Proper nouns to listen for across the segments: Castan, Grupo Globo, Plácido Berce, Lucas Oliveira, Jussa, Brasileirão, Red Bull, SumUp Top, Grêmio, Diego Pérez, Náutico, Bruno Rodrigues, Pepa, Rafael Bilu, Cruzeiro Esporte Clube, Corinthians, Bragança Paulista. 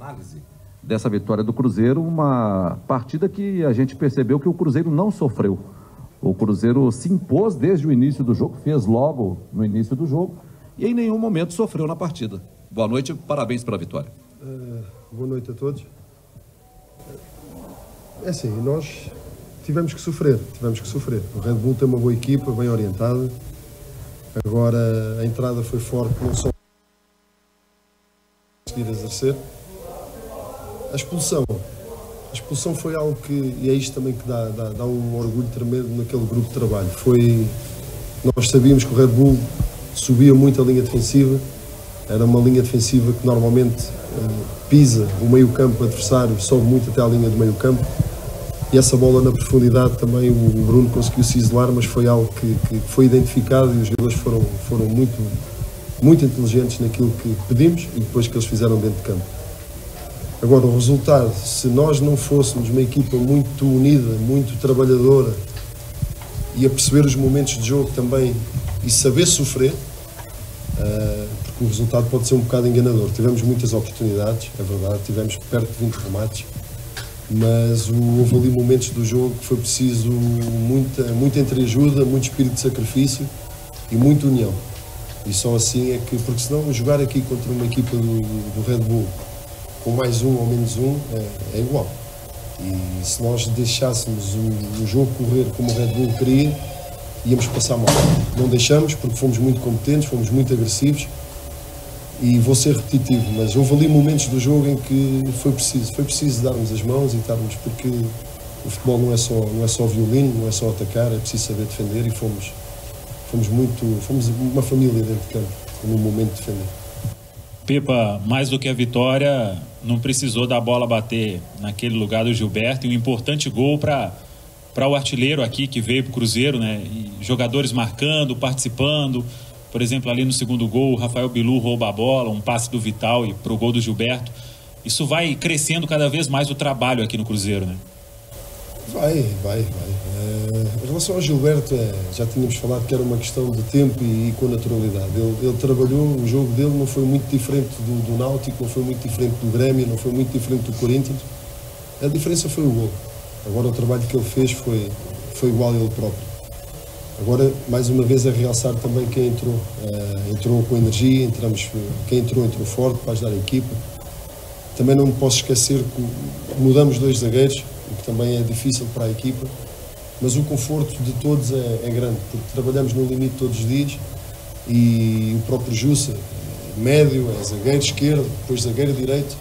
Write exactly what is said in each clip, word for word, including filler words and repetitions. análise dessa vitória do Cruzeiro, uma partida que a gente percebeu que o Cruzeiro não sofreu. O Cruzeiro se impôs desde o início do jogo, fez logo no início do jogo e em nenhum momento sofreu na partida. Boa noite, parabéns pela vitória. Uh, boa noite a todos. É assim, nós tivemos que sofrer, tivemos que sofrer. O Red Bull tem uma boa equipa, bem orientada. Agora a entrada foi forte, não só conseguir exercer. A expulsão. A expulsão foi algo que, e é isto também que dá, dá, dá um orgulho tremendo naquele grupo de trabalho. Foi, nós sabíamos que o Red Bull subia muito a linha defensiva, era uma linha defensiva que normalmente uh, pisa o meio campo adversário, sobe muito até a linha do meio campo, e essa bola na profundidade também o Bruno conseguiu se isolar, mas foi algo que, que foi identificado e os jogadores foram, foram muito, muito inteligentes naquilo que pedimos e depois que eles fizeram dentro de campo. Agora, o resultado, se nós não fôssemos uma equipa muito unida, muito trabalhadora e a perceber os momentos de jogo também e saber sofrer, uh, porque o resultado pode ser um bocado enganador. Tivemos muitas oportunidades, é verdade, tivemos perto de vinte remates, mas houve ali momentos do jogo que foi preciso muita, muita entreajuda, muito espírito de sacrifício e muita união. E só assim é que, porque senão jogar aqui contra uma equipa do, do Red Bull com mais um ou menos um, é, é igual. E se nós deixássemos o, o jogo correr como o Red Bull queria, íamos passar mal. Não deixamos porque fomos muito competentes, fomos muito agressivos, e vou ser repetitivo, mas houve ali momentos do jogo em que foi preciso, foi preciso darmos as mãos e estarmos, porque o futebol não é só, não é só violino, não é só atacar, é preciso saber defender, e fomos, fomos muito, fomos uma família dentro de campo, no momento de defender. Pepa, mais do que a vitória, não precisou da bola bater naquele lugar do Gilberto, e um importante gol para o artilheiro aqui que veio para o Cruzeiro, né? E jogadores marcando, participando. Por exemplo, ali no segundo gol, o Rafael Bilu rouba a bola, um passe do Vital e para o gol do Gilberto. Isso vai crescendo cada vez mais o trabalho aqui no Cruzeiro, né? Vai, vai, vai. É, em relação ao Gilberto, é, já tínhamos falado que era uma questão de tempo e, e com naturalidade. Ele, ele trabalhou, o jogo dele não foi muito diferente do, do Náutico, não foi muito diferente do Grêmio, não foi muito diferente do Corinthians. A diferença foi o gol. Agora o trabalho que ele fez foi, foi igual a ele próprio. Agora, mais uma vez, a realçar também quem entrou. Uh, entrou com energia, entramos, quem entrou, entrou forte para ajudar a equipa. Também não me posso esquecer que mudamos dois zagueiros, o que também é difícil para a equipa, mas o conforto de todos é, é grande, porque trabalhamos no limite todos os dias, e o próprio Jussa, médio, é zagueiro esquerdo, depois zagueiro direito.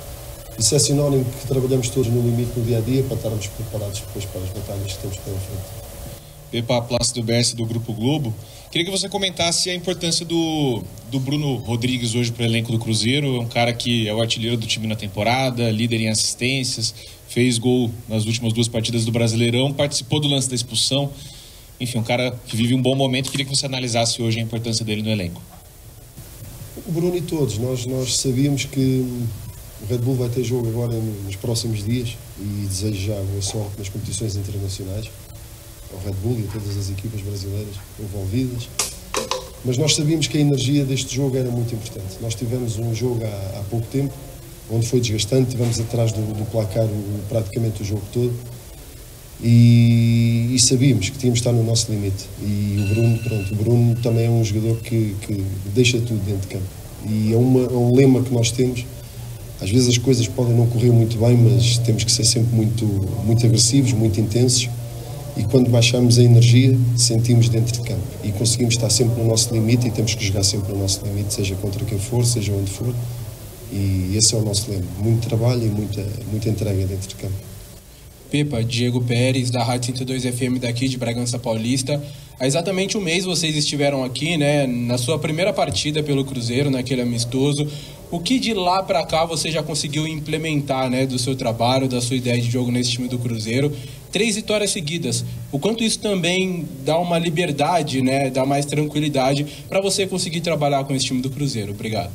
Isso é sinónimo que trabalhamos todos no limite no dia-a-dia para estarmos preparados depois para as batalhas que temos pela frente. Pepa, Plácido Berce, do Grupo Globo. Queria que você comentasse a importância do, do Bruno Rodrigues hoje para o elenco do Cruzeiro. É um cara que é o artilheiro do time na temporada, líder em assistências, fez gol nas últimas duas partidas do Brasileirão, participou do lance da expulsão. Enfim, um cara que vive um bom momento. Queria que você analisasse hoje a importância dele no elenco. O Bruno e todos. Nós, nós sabíamos que o Red Bull vai ter jogo agora nos próximos dias e desejo já boa sorte nas competições internacionais ao Red Bull e a todas as equipas brasileiras envolvidas, mas nós sabíamos que a energia deste jogo era muito importante. Nós tivemos um jogo há, há pouco tempo, onde foi desgastante, tivemos atrás do, do placar o, praticamente o jogo todo, e, e sabíamos que tínhamos de estar no nosso limite, e o Bruno, pronto, o Bruno também é um jogador que, que deixa tudo dentro de campo, e é, uma, é um lema que nós temos. Às vezes as coisas podem não correr muito bem, mas temos que ser sempre muito, muito agressivos, muito intensos, e quando baixamos a energia, sentimos dentro de campo e conseguimos estar sempre no nosso limite, e temos que jogar sempre no nosso limite, seja contra quem for, seja onde for, e esse é o nosso lema, muito trabalho e muita, muita entrega dentro de campo. Pepa, Diego Pérez, da Rádio cento e dois F M daqui de Bragança Paulista. Há exatamente um mês vocês estiveram aqui, né, na sua primeira partida pelo Cruzeiro, naquele amistoso. O que de lá para cá você já conseguiu implementar, né, do seu trabalho, da sua ideia de jogo nesse time do Cruzeiro? Três vitórias seguidas. O quanto isso também dá uma liberdade, né, dá mais tranquilidade para você conseguir trabalhar com esse time do Cruzeiro? Obrigado.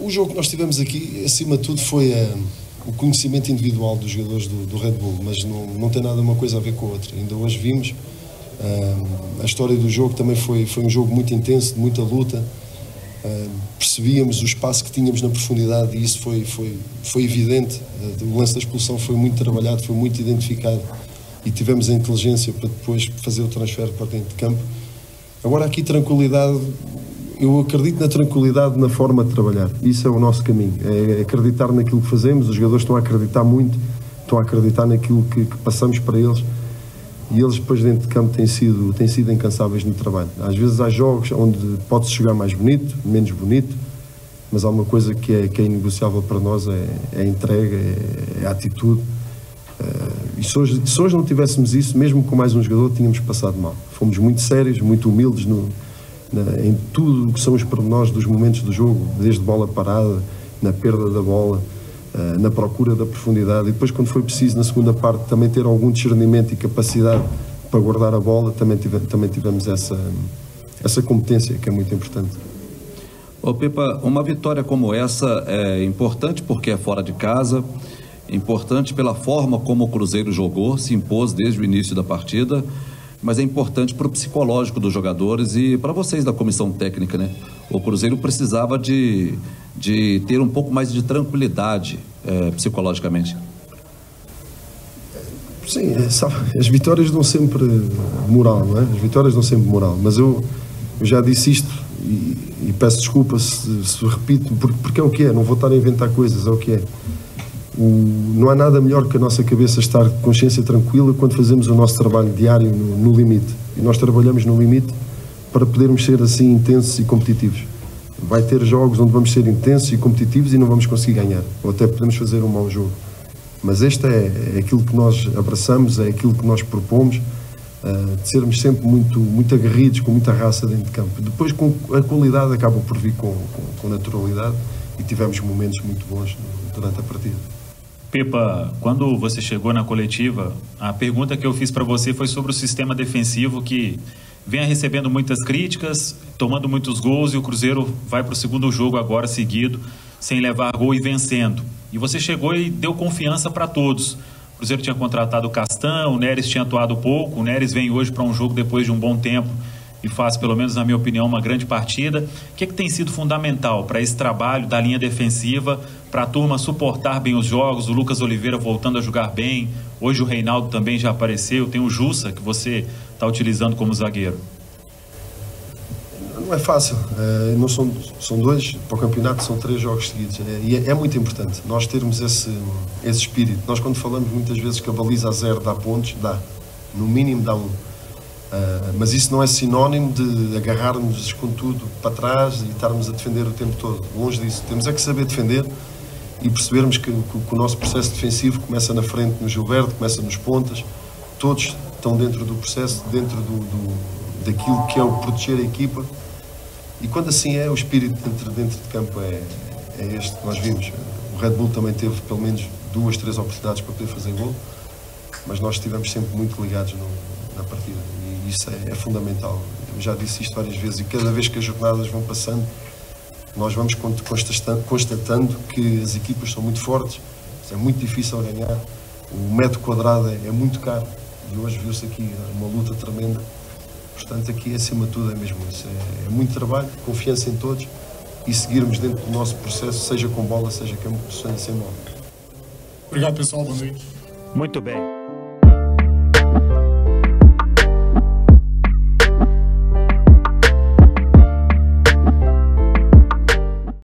O jogo que nós tivemos aqui, acima de tudo, foi uh, o conhecimento individual dos jogadores do, do Red Bull, mas não, não tem nada uma coisa a ver com a outra. Ainda hoje vimos uh, a história do jogo, também foi, foi um jogo muito intenso, de muita luta. Uh, percebíamos o espaço que tínhamos na profundidade e isso foi, foi, foi evidente. Uh, o lance da expulsão foi muito trabalhado, foi muito identificado e tivemos a inteligência para depois fazer o transfer para dentro de campo. Agora aqui tranquilidade, eu acredito na tranquilidade, na forma de trabalhar. Isso é o nosso caminho, é acreditar naquilo que fazemos. Os jogadores estão a acreditar muito, estão a acreditar naquilo que, que passamos para eles. E eles depois dentro de campo têm sido, têm sido incansáveis no trabalho. Às vezes há jogos onde pode-se jogar mais bonito, menos bonito, mas há uma coisa que é, que é inegociável para nós, é, é a entrega, é, é a atitude. Uh, e se hoje, se hoje não tivéssemos isso, mesmo com mais um jogador, tínhamos passado mal. Fomos muito sérios, muito humildes no, na, em tudo o que são os pormenores dos momentos do jogo, desde bola parada, na perda da bola, na procura da profundidade, e depois quando foi preciso na segunda parte também ter algum discernimento e capacidade para guardar a bola, também tivemos, também tivemos essa, essa competência que é muito importante. Ô Pepa, uma vitória como essa é importante porque é fora de casa, importante pela forma como o Cruzeiro jogou, se impôs desde o início da partida, mas é importante para o psicológico dos jogadores e para vocês da comissão técnica, né? O Cruzeiro precisava de... de ter um pouco mais de tranquilidade é, psicologicamente. Sim, sabe, as vitórias dão sempre moral, não é? As vitórias dão sempre moral, mas eu, eu já disse isto e, e peço desculpa se, se repito, porque é o que é, não vou estar a inventar coisas, é o que é. O, não há nada melhor que a nossa cabeça estar de consciência tranquila quando fazemos o nosso trabalho diário no, no limite. E nós trabalhamos no limite para podermos ser assim intensos e competitivos. Vai ter jogos onde vamos ser intensos e competitivos e não vamos conseguir ganhar, ou até podemos fazer um mau jogo, mas este é aquilo que nós abraçamos, é aquilo que nós propomos, uh, de sermos sempre muito, muito aguerridos, com muita raça dentro de campo. Depois com a qualidade acaba por vir com, com, com naturalidade, e tivemos momentos muito bons durante a partida. Pepa, quando você chegou na coletiva, a pergunta que eu fiz para você foi sobre o sistema defensivo que vem recebendo muitas críticas, tomando muitos gols, e o Cruzeiro vai para o segundo jogo agora seguido, sem levar gol e vencendo. E você chegou e deu confiança para todos. O Cruzeiro tinha contratado o Castan, o Neres tinha atuado pouco, o Neres vem hoje para um jogo depois de um bom tempo e faz, pelo menos na minha opinião, uma grande partida. O que é que tem sido fundamental para esse trabalho da linha defensiva, para a turma suportar bem os jogos, o Lucas Oliveira voltando a jogar bem, hoje o Reinaldo também já apareceu, tem o Jussa, que você está utilizando como zagueiro? Não é fácil, uh, não são, são dois, para o campeonato são três jogos seguidos, e é, é muito importante nós termos esse, esse espírito. Nós quando falamos muitas vezes que a baliza a zero dá pontos, dá, no mínimo dá um. Uh, mas isso não é sinónimo de agarrarmos com tudo para trás e estarmos a defender o tempo todo, longe disso. Temos é que saber defender e percebermos que, que, que o nosso processo defensivo começa na frente no Gilberto, começa nos pontas, todos estão dentro do processo, dentro do, do, daquilo que é o proteger a equipa, e quando assim é, o espírito dentro, dentro de campo é, é este que nós vimos. O Red Bull também teve pelo menos duas, três oportunidades para poder fazer gol, mas nós estivemos sempre muito ligados no, na partida. Isso é, é fundamental. Eu já disse isto várias vezes e cada vez que as jornadas vão passando, nós vamos constatando que as equipas são muito fortes, é muito difícil ganhar, o metro quadrado é, é muito caro e hoje viu-se aqui uma luta tremenda. Portanto, aqui acima de tudo é mesmo isso. É, é muito trabalho, confiança em todos e seguirmos dentro do nosso processo, seja com bola, seja sem bola. Obrigado pessoal, bom dia. Muito bem.